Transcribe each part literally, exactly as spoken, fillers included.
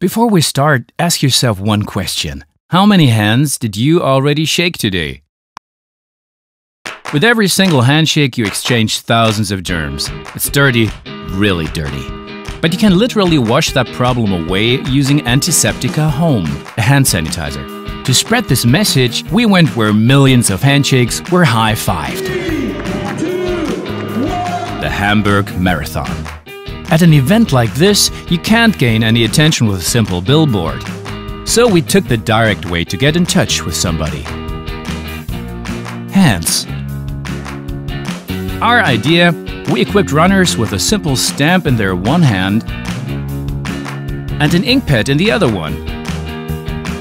Before we start, ask yourself one question. How many hands did you already shake today? With every single handshake, you exchange thousands of germs. It's dirty, really dirty. But you can literally wash that problem away using Antiseptica Home, a hand sanitizer. To spread this message, we went where millions of handshakes were high-fived. The Hamburg Marathon. At an event like this, you can't gain any attention with a simple billboard. So we took the direct way to get in touch with somebody. Hands. Our idea, we equipped runners with a simple stamp in their one hand and an ink pad in the other one.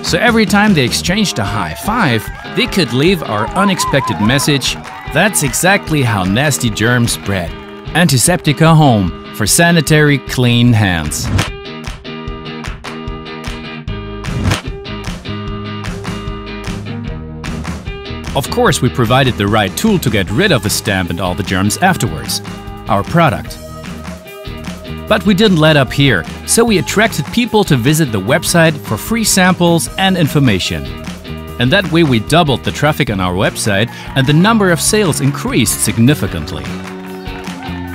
So every time they exchanged a high five, they could leave our unexpected message. That's exactly how nasty germs spread. Antiseptica Home, for sanitary, clean hands. Of course, we provided the right tool to get rid of the stamp and all the germs afterwards, our product. But we didn't let up here, so we attracted people to visit the website for free samples and information. And that way we doubled the traffic on our website and the number of sales increased significantly.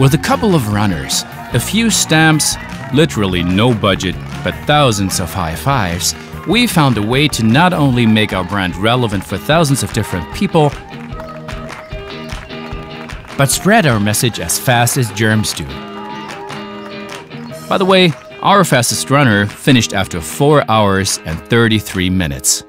With a couple of runners, a few stamps, literally no budget, but thousands of high fives, we found a way to not only make our brand relevant for thousands of different people, but spread our message as fast as germs do. By the way, our fastest runner finished after four hours and thirty-three minutes.